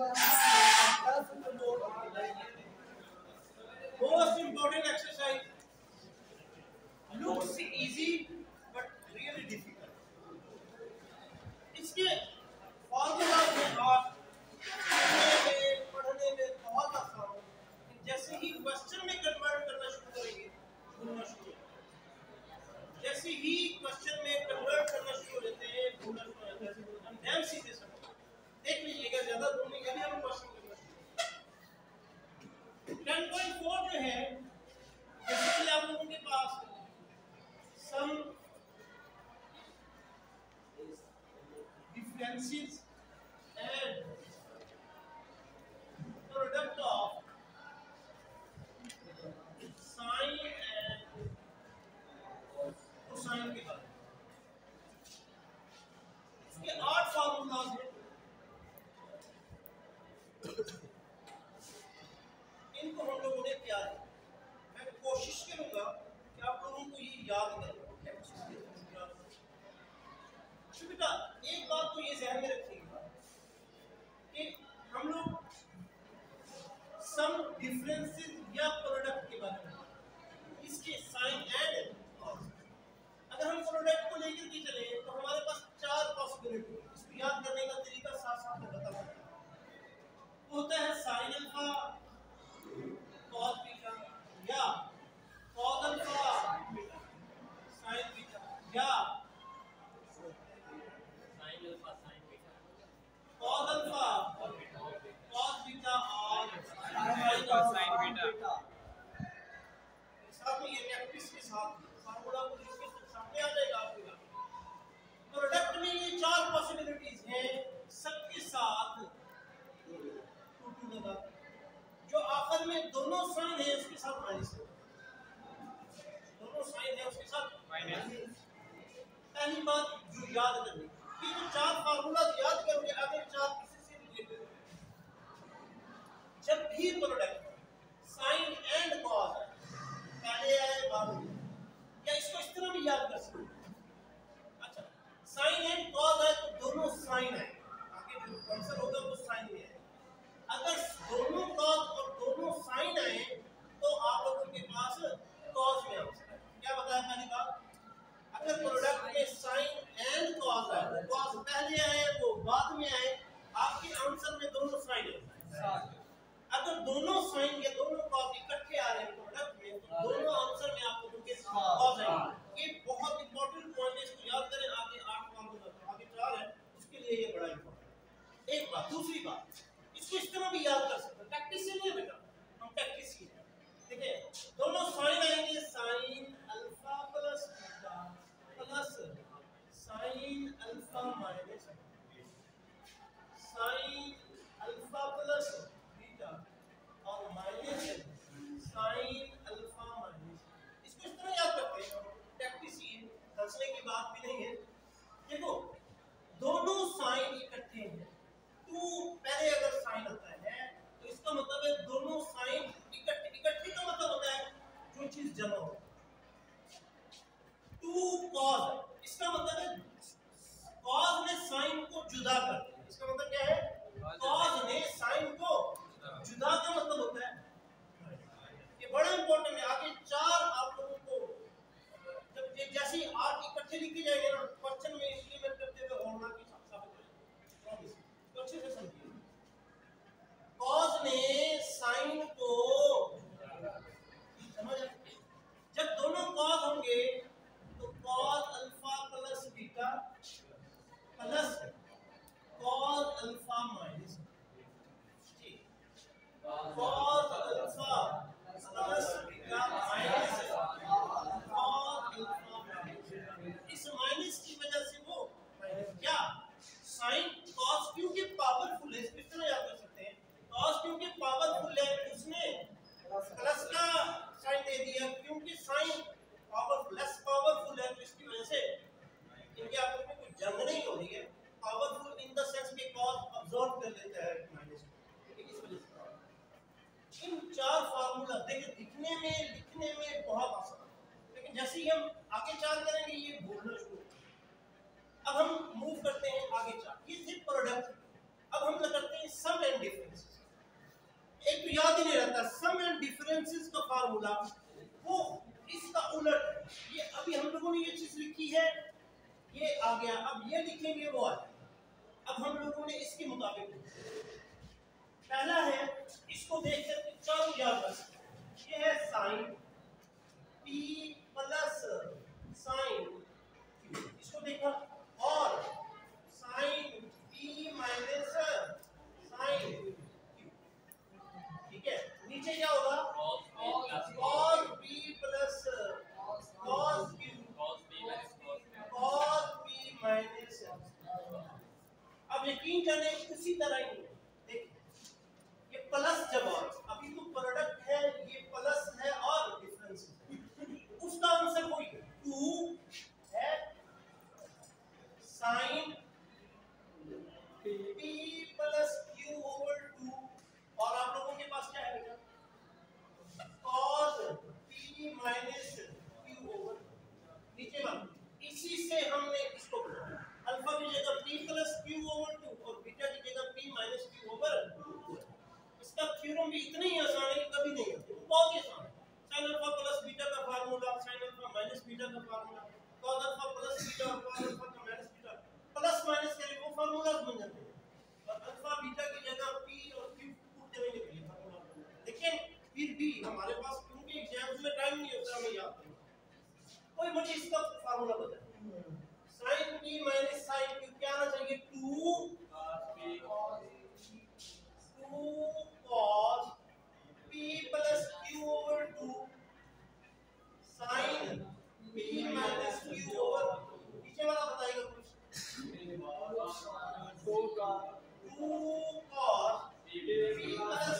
Most important exercise. Looks easy but really difficult. इसके formula में आप पढ़ने में बहुत आसान हो। जैसे ही question में convert करना शुरू करेंगे, भूलना शुरू होगा। जैसे ही question में convert करना शुरू होते हैं, भूलना शुरू हो जाता है। हम damn सीधे समझो। देख लीजिएगा ज़्यादा दूर नहीं कभी हम question 10.4 जो है बेसिकली आप लोगों के पास सम differences and product of sine and cosine के बारे में इसके 8 फार्मूलाज हैं। इनको हम लोगों ने क्या है? मैं कोशिश करूंगा कि आप लोगों को ये याद करें। अच्छा बेटा एक बात तो ये ध्यान में रखिएगा कि हम लोग सम डिफरेंसेस या प्रोडक्ट के बारे में इसके साइन एंड अगर हम प्रोडक्ट को लेकर के चले तो हमारे पास 4 पॉसिबिलिटी है। इसको याद करने का तरीका साथ-साथ में बता सकते हैं। होता है साइन अल्फा cos बीटा या cos अल्फा sin बीटा या sin alpha sin beta cos alpha cos beta और sin बीटा साथ में ये प्रैक्टिस के साथ फार्मूला को इसके सामने आ जाएगा आपका। प्रोडक्ट में ये 4 पॉसिबिलिटीज हैं, सबके साथ 2 लगा जो आखिर में दोनों साइन है उसके साथ माइनस, दोनों साइन है उसके साथ माइनस। पहली बात जो याद करनी है ये 4 फार्मूला याद करके आगे 4 किसी से रिलेटेड जब भी प्रोडक्ट साइन एंड कॉस पहले आए बाद में या इसको इस तरह भी याद कर सकते हैं। अच्छा साइन एंड कॉस है तो दोनों साइन है आगे जो आंसर होगा वो साइन है। अगर दोनों cos और दोनों sin आए तो आप लोगों के पास cos में आंसर है। क्या बताया मैंने कहा अगर प्रोडक्ट में sin एंड cos आए तो cos पहले आए वो बाद में आए आपके आंसर में दोनों sin है। अगर दोनों sin या दोनों cos इकट्ठे आ रहे हैं प्रोडक्ट में तो दोनों आंसर में आप लोगों के cos आएंगे। ये बहुत इंपॉर्टेंट पॉइंट है, इसको याद करें। आगे 8 फार्मूला आगे 4 है उसके लिए ये बड़ा इंपॉर्टेंट है। एक बात दूसरी बात इसको इस तरह भी याद कर सकते हैं। प्रैक्टिस से नहीं बेटा हम प्रैक्टिस ही है। ठीक है दोनों साइन आएंगे sine alpha plus beta plus sine alpha minus sine alpha plus beta और माइनस साइन अल्फा माइनस। इसको इस तरह याद करते हैं, प्रैक्टिस ही है, हंसने की बात भी नहीं है। देखो दोनों साइन इकट्ठे हैं तो पहले अगर साइन आता है तो इसका मतलब है दोनों साइन इकट्ठे का मतलब होता है जो चीज जमा हो। 2 cos इसका मतलब है cos ने साइन को जुदा कर दिया। इसका मतलब क्या है cos ने साइन को जुदा का मतलब होता है। ये बड़ा इंपॉर्टेंट है। आगे 4 आप लोगों को जब जैसे ही 8 इकट्ठे लिखे जाएंगे ना क्वेश्चन में इसलिए मैं करते हुए होना की साबित अच्छे से समझिए। cos ने sin को समझ आए जब दोनों cos होंगे तो cos alpha plus beta plus cos alpha minus ठीक cos alpha plus beta minus cos alpha minus. इस माइनस की वजह से वो क्या sin cos q के पावरफुल है। इस तरह याद कर सकते हैं cos q के पावरफुल है उसने प्लस का साइन दे दिया क्योंकि sin पावरफुल लेस पावरफुल है तो इसकी वजह से क्योंकि आप लोगों को जंग नहीं हो रही है पावरफुल इन द सेंस कि cos अब्सॉर्ब कर लेता है माइनस को। इस वजह से इन 4 फार्मूला देखिए लिखने में बहुत आसान है लेकिन जैसे ही हम आगे 4 करेंगे ये भूलना शुरू होगा। अब हम मूव करते हैं आगे 4 ये सिर्फ प्रोडक्ट। अब हम करते हैं सम एंड डिफरेंसेस। एक तो याद ही नहीं रहता सम एंड डिफरेंसेस का फार्मूला, वो इसका उलट। ये अभी हम लोगों ने ये चीज लिखी है, ये आ गया, अब ये लिखेंगे वो आ गया। अब हम लोगों ने इसके मुताबिक पहला है, इसको देख कर चारों याद कर सकते। ये है sine P plus sine Q, इसको देखना, और sine P minus sine Q, ठीक है। नीचे क्या होगा, cos P plus cos Q cos P minus. अब यकीन करें उसी तरह ही देखिए, ये प्लस जब और अभी तो प्रोडक्ट है, ये प्लस है और डिफरेंस है, उसका आंसर वही है, टू है sine P plus Q over two. और आप लोगों के पास क्या है बेटा, cos P minus Q over नीचे वाला। इसी से हमने इसको बनाया, अल्फा की जगह P plus Q over two और बीटा की जगह P minus Q over two. इसका थ्योरम भी इतना ही आसान है कि कभी नहीं आता, बहुत ही आसान है। साइन अल्फा प्लस बीटा का formula, sine alpha minus beta का formula, cos alpha plus beta cos alpha का माइनस बीटा, प्लस माइनस के लिए वो फार्मूलाज बन जाते हैं। और अल्फा बीटा की जगह पी और क्यू पुट देने के लिए फार्मूला बन जाता है। लेकिन फिर भी हमारे पास क्योंकि एग्जाम्स में टाइम नहीं होता हमें याद करने, कोई मुझे इसका फार्मूला बताए, sin p - sin q क्या आना चाहिए, 2 cos p + q over 2 sin p - q over, नीचे वाला बताएगा कुछ, 2 cos p plus q over 2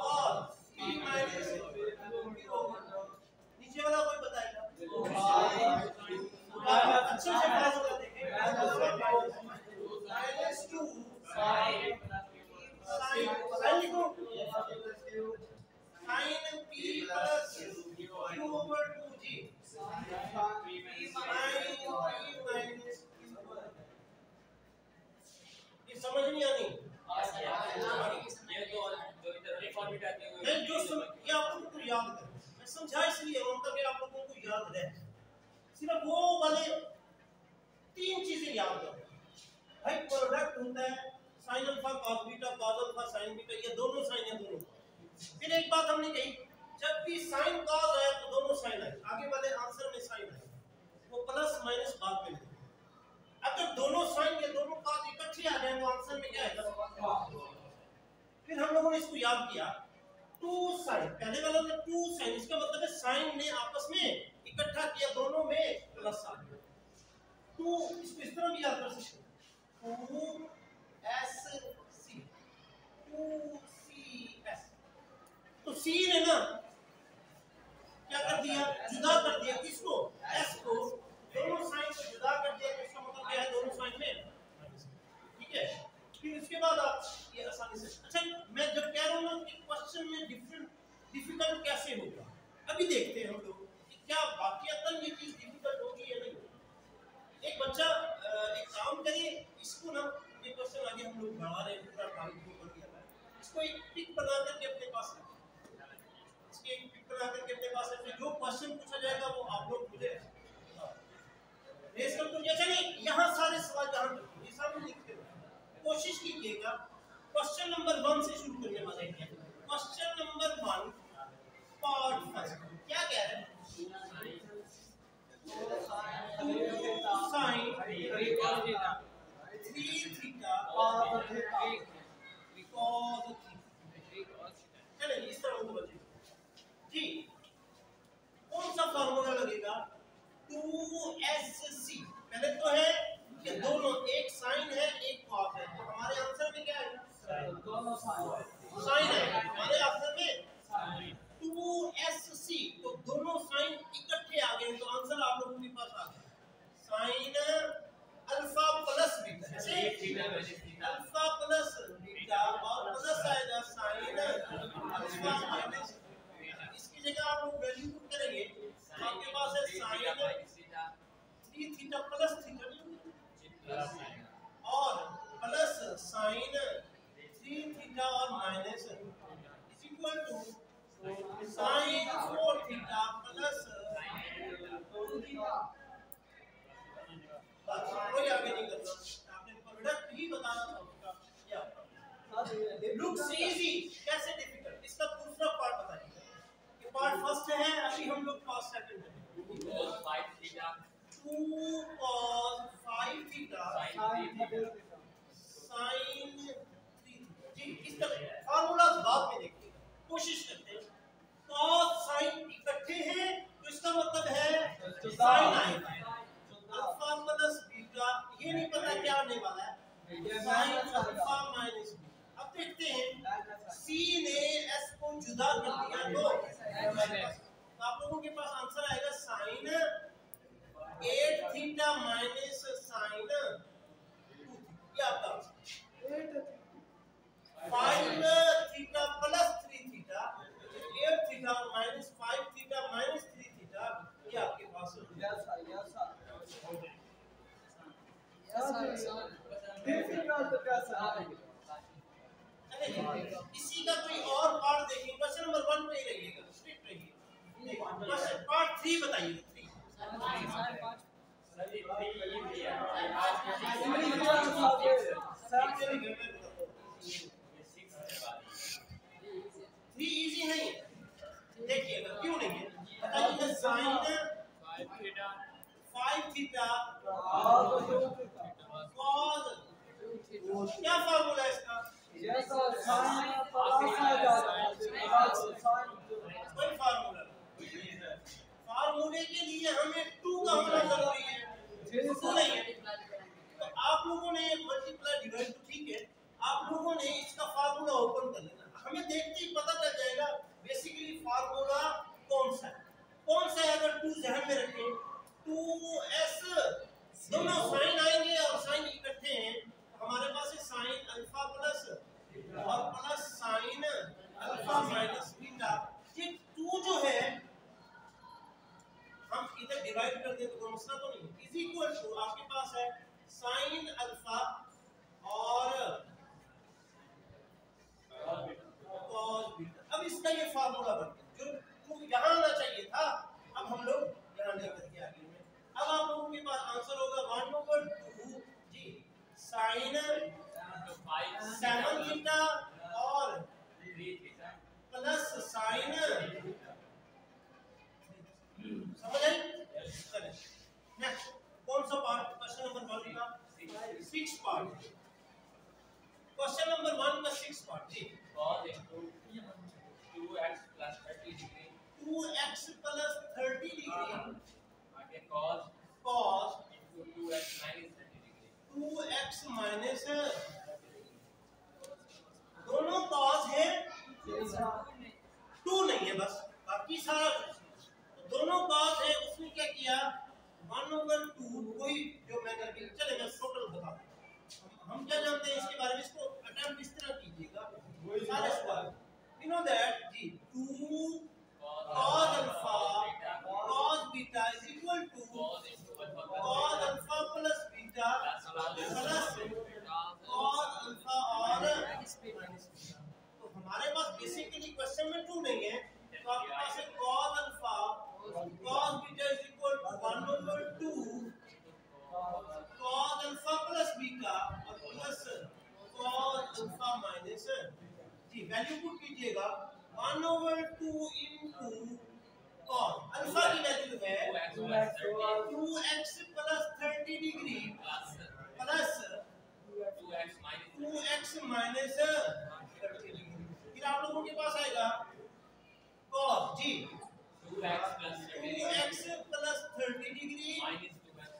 cos p minus q over 2। नीचे वाला कोई बताएगा, अच्छे से पास कर देंगे, minus 2 sin लिखो, sin p plus q over 2 जी माइनस। ये समझ नहीं आनी, ये तो दो तरह फॉर्मेट आते हैं, मैं जो ये आप लोगों को याद कर, मैं समझा इसलिए हूं ताकि आप लोगों को याद रहे। सिर्फ वो वाले तीन चीजें याद रखें भाई, प्रोडक्ट होता है sin alpha cos beta cos alpha sin beta, ये दोनों sin है दोनों। फिर एक बात हमने कही, जब भी साइन कॉस आया तो दोनों साइन आए, आगे वाले आंसर में साइन आए, वो प्लस माइनस बाद में आएगा। अगर दोनों साइन या दोनों कॉस इकट्ठे आ जाए तो आंसर में क्या आएगा। फिर हम लोगों ने इसको याद किया, टू साइन, पहले वाला था टू साइन, इसका मतलब है साइन ने आपस में इकट्ठा किया, दोनों में प्लस आ गया। टू इसको इस तरह भी याद कर सकते हैं, two S C, two C S. तो सी ने ना क्या कर दिया, जुदा कर दिया, किसको, एस को, दोनों साइन को जुदा कर दिया, इसका मतलब क्या है, दोनों साइन में, ठीक है। फिर उसके बाद आप ये आसानी से, अच्छा मैं जब कह रहा हूँ कि क्वेश्चन में डिफिकल्ट कैसे होगा, अभी देखते हैं हम लोग कि क्या वाकईतन ये चीज डिफिकल्ट होगी या नहीं। एक बच्चा एक काम करे, इसको ना ये क्वेश्चन आगे हम लोग बढ़ा रहे हैं, पूरा टाइम ऊपर दिया है, इसको एक टिक बना करके अपने पास जो क्वेश्चन पूछा जाएगा वो आप लोग मुझे रेस कर दो। जैसे नहीं यहाँ सारे सवाल जहाँ सामने लिखते हैं, कोशिश कीजिएगा क्वेश्चन नंबर 1 से शुरू करने वाले हैं। क्वेश्चन नंबर 1 पार्ट फर्स्ट क्या कह रहे हैं, sine three theta cos theta. चले इस तरह उनको बताइए जी, कौन सा फार्मूला लगेगा, 2sc। पहले तो है कि दोनों, एक साइन है एक कॉस है, तो हमारे आंसर में क्या है, दोनों साइन है, हमारे आंसर में 2sc। तो दोनों साइन इकट्ठे आ गए, तो आंसर आप लोगों के पास आ गया, sine alpha plus beta, alpha plus beta और प्लस आएगा साइन अल्फा माइनस। इसकी जगह आप लोग वैल्यू पुट करेंगे, आपके पास है sin 3 थीटा प्लस थीटा और प्लस साइन 3 थीटा और minus is equal to sine 4 theta plus कोई आगे नहीं करना, आपने प्रोडक्ट ही बताना था उसका क्या होगा। लुक्स इजी कैसे डिफिकल्ट, इसका दूसरा पार्ट बताइए। ये पार्ट फर्स्ट है, अभी हम लोग पास सेकंड है। 5 थीटा 2 cos 5 थीटा sin 3 जी, इस तरह फार्मूला बाद में देखिएगा, कोशिश करते हैं। cos sin इकट्ठे हैं तो इसका मतलब है sin आएगा अल्फा प्लस बीटा, ये नहीं पता क्या आने वाला है, sin अल्फा माइनस बीटा। अब देखते हैं c ने s को जुदा कर दिया तो आप लोगों के पास आंसर आएगा sin 8 थीटा माइनस साइन 2 क्या आता है 5 theta plus 3 theta 8 theta minus 5 theta minus 3 theta ये आपके पास हो गया। इसी का कोई और पार्ट देखिए, क्वेश्चन नंबर 1 पे ही रहिएगा, स्ट्रिक्ट रहिए। क्वेश्चन पार्ट 3 बताइए। इजी नहीं देखिएगा, क्यों नहीं है बताइए। साइन 5 थीटा cos क्या फार्मूला है इसका, कोई फार्मूला फार्मूले के लिए हमें 2 का होना जरूरी है, तो नहीं है। तो आप लोगों ने मल्टीप्लाई डिवाइड तो ठीक है, आप लोगों ने इसका फार्मूला ओपन कर लेना, हमें देखते ही पता चल जाएगा बेसिकली फार्मूला कौन सा है, कौन सा है। अगर 2 ध्यान में रखें 2s दोनों साइन आएंगे और साइन इकट्ठे हैं, हमारे पास है साइन अल्फा प्लस और plus sine alpha minus beta. ये 2 जो है हम इधर डिवाइड कर दें तो मसला तो नहीं है। इज इक्वल टू आपके पास है साइन अल्फा और cos बीटा। अब इसका ये फार्मूला बन गया जो यहां आना चाहिए था, अब हम लोग यहां लेकर के आगे में। अब आप लोगों के पास आंसर होगा 1/2 जी sin 7 थीटा और 3 थीटा प्लस sin। समझ आई? चलिए नेक्स्ट कौन सा पार्ट, क्वेश्चन नंबर 1 का 6 पार्ट। क्वेश्चन नंबर 1 का 6 पार्ट जी cos 2x + 30 डिग्री आगे cos 2x - 30 2x माइनस दोनों cos है 2 नहीं है बस, बाकी सारा दोनों cos है। उसने क्या किया 1/2 कोई जो मैं करके चले मैं टोटल बता दूं, हम क्या जानते हैं इसके बारे में। इसको अटेम्प्ट इस तरह कीजिएगा सारे सवाल यू नो दैट जी 2 cos alpha cos beta is equal to cos alpha plus beta plus cos alpha और तो हमारे पास बेसिकली क्वेश्चन में 2 नहीं है तो आपके पास है cos alpha cos beta is equal to 1/2 cos alpha plus beta और plus cos अल्फा minus जी। वैल्यू पुट कीजिएगा 1/2 into cos अल्फा की वैल्यू है 2x plus 30 degree plus 2x minus 30 degree. फिर आप लोगों के पास आएगा cos जी 2x plus 30 degree minus 2x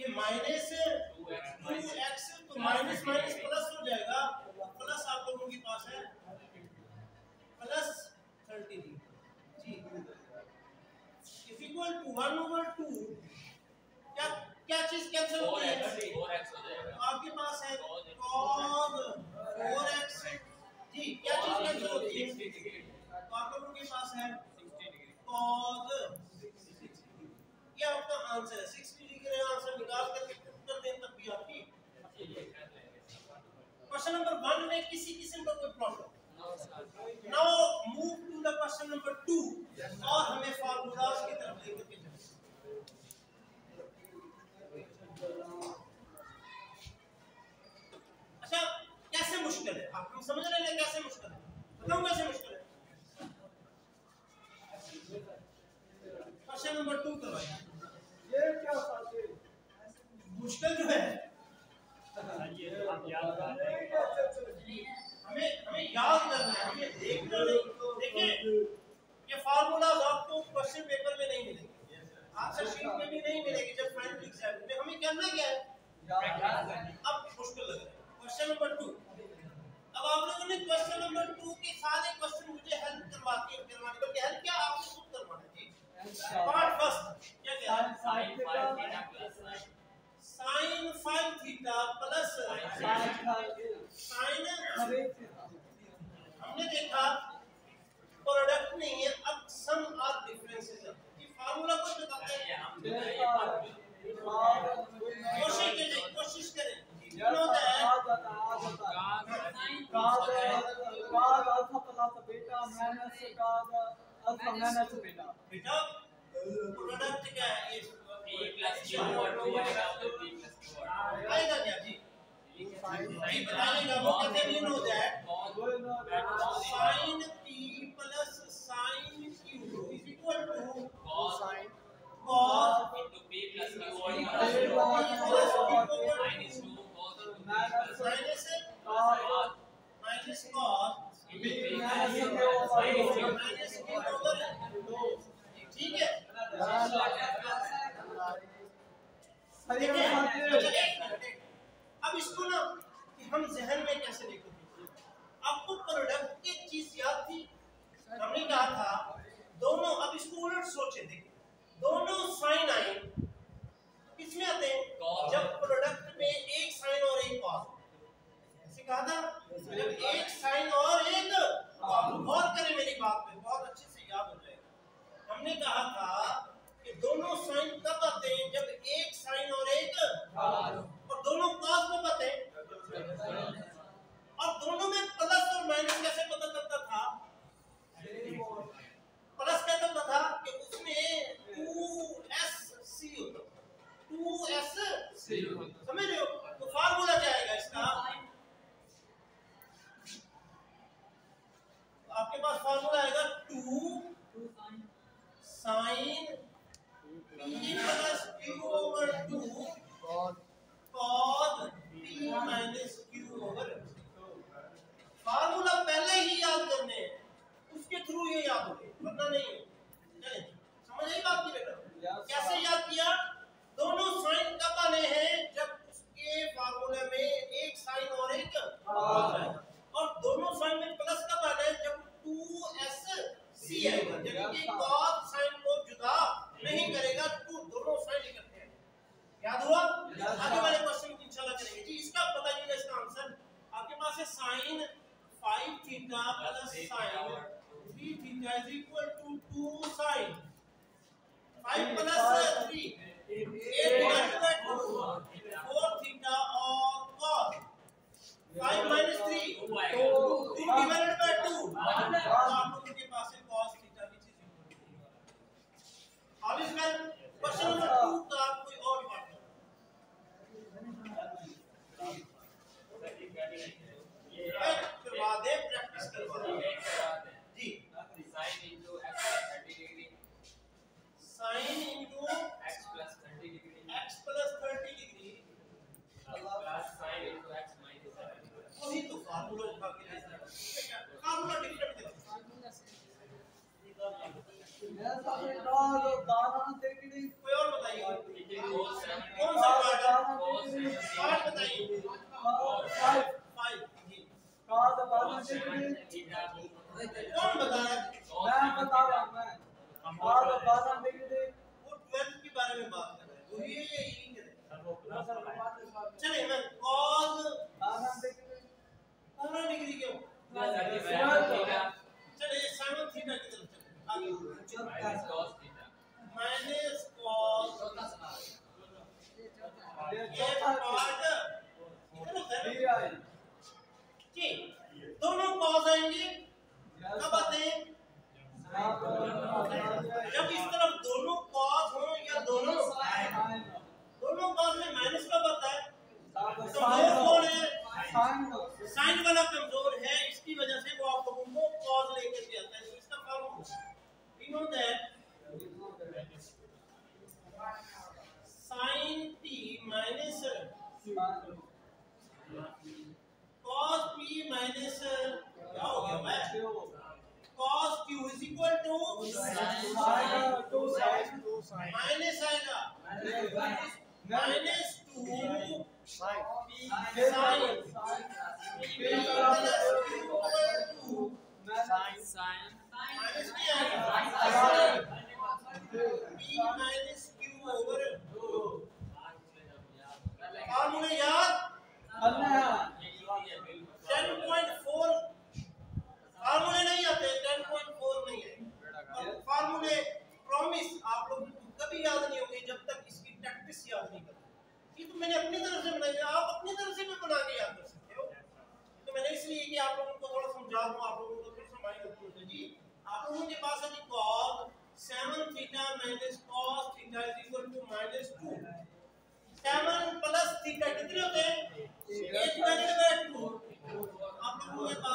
ये minus 2x तो minus minus plus हो जाएगा plus आप लोगों के पास है plus 30 degree ji is equal to 1/2 क्या चीज कैंसिल हो जाएगी 4x हो जाएगा। आपके पास है cos 4x जी क्या चीज कैंसिल होती है तो आप लोगों के पास है cos 60 डिग्री। ये आपका आंसर है 60 डिग्री का आंसर निकाल करके कर दें तब भी आपकी में किसी किस्म का कोई problem. Now move to the question number 2 और हमें फार्मूलाज की तरफ लेकर के चलें। अच्छा, कैसे मुश्किल है आप लोग समझ रहे हैं कैसे मुश्किल है? बताऊं कैसे मुश्किल है? क्वेश्चन नंबर 2 करवाया। ये क्या बात है मुश्किल जो है हमें याद करना है, हमें देखना नहीं। देखिए ये फार्मूलाज आपको क्वेश्चन पेपर में नहीं मिलेंगे, आंसर शीट में भी नहीं मिलेगी। जब फाइनल एग्जाम में हमें करना क्या है? अब मुश्किल लग रहा है क्वेश्चन नंबर 2। अब आप लोगों ने क्वेश्चन नंबर 2 के सारे क्वेश्चन मुझे हेल्प करवाने बल्कि हेल्प क्या आपको खुद करवाना है। ठीक, पार्ट फर्स्ट क्या क्या है? sin 5 थीटा प्लस sin हमने देखा प्रोडक्ट नहीं है। अब सम और डिफरेंसेस है, ये फार्मूला को बताते हैं हम। कोशिश करें होता है cos alpha plus beta minus cos alpha minus beta. बेटा प्रोडक्ट क्या है? ठीक है। अब इसको ना कि हम जहन में कैसे देखोगे? आपको प्रोडक्ट की चीज याद थी, हमने कहा था दोनों। अब इसको उलट सोचे, देखिए दोनों साइन आए किसमें आते हैं? जब प्रोडक्ट में एक साइन और एक कॉस, ऐसे कहा था। जब एक साइन और एक कॉस, गौर करें मेरी बात पे, बहुत अच्छे से याद हो जाएगा। हमने कहा था कि दोनों साइन कब आते हैं? जब एक साइन और एक कॉस, और दोनों कॉस में पता है। और दोनों में प्लस और माइनस कैसे पता चलता था? प्लस क्या चलता था कि उसमें 2sc होता है, 2sc समझ रहे हो? तो फार्मूला क्या आएगा इसका? आपके पास फार्मूला आएगा 2 sin p plus q over 2 cos p minus q over 2। Formula पहले ही याद करने हैं, उसके थ्रू ये याद हो गए, वरना नहीं है। समझ आई बात की बेटा? कैसे याद किया? दोनों साइन कब आने हैं? जब उसके फार्मूला में एक साइन और एक कॉस है। और दोनों साइन में प्लस कब आना है? जब 2sc आएगा, यानी कि cos sin को जुदा नहीं करेगा, तो दोनों साइन इकट्ठे हैं। याद हुआ? आगे वाले क्वेश्चन इंशाल्लाह करेंगे जी। इसका पता चलेगा इसका आंसर। आपके पास है sin 5 theta plus sin 3 theta is equal to 2 sin 5 प्लस 3 8 थीटा 4 थीटा और cos 5 minus 3 2 divided by 2। आप लोगों के पास है cos theta which is equal to. अब इसमें क्वेश्चन नंबर 2 का आप कोई और बात करवा दे, प्रैक्टिस करवा दे जी। sin into x plus 30 degree plus sin into x minus 30 degree। वही तो फार्मूला उठा के लाया, फार्मूला डिफरेंट है। कोई और बताइए कौन सा पार्ट बताइए? कौन बता रहा है? मैं बता रहा हूँ। मैं वो 12 के बारे में बात कर रहे हैं, वो ये चले। मैं cos 90 क्यों? चले sin थीटा की तरफ cos थीटा माइनस cos ये पार्ट इधर है ठीक। आएंगे कब आते हैं जब इस तरफ दोनों कॉस हो या दोनों साइन, दोनों कॉस में माइनस कब आता है तो कौन है साइन वाला कमजोर है, इसकी वजह से वो आप लोगों को कॉस लेकर के आता है। तो इसका formula we know that sin t minus cos p minus क्या हो गया भाई cos q is equal to sin minus आएगा minus 2 sin minus p आएगा p minus q over formula याद करना है 10.4 फॉर्मूले नहीं आते 10.4 नहीं है फॉर्मूले प्रॉमिस आप लोग कभी याद नहीं होंगे जब तक इसकी प्रैक्टिस याद नहीं करते। ये तो मैंने अपनी तरफ से बनाई है, आप अपनी तरफ से भी बना के याद कर सकते हो। तो मैंने इसलिए कि आप लोगों को थोड़ा समझा दूं, आप लोगों को फिर समझ में आता है जी। आप लोगों के पास है जी cos 7 theta - cos theta = -2 7 plus theta कितने होते हैं 8 - 2 आप लोगों के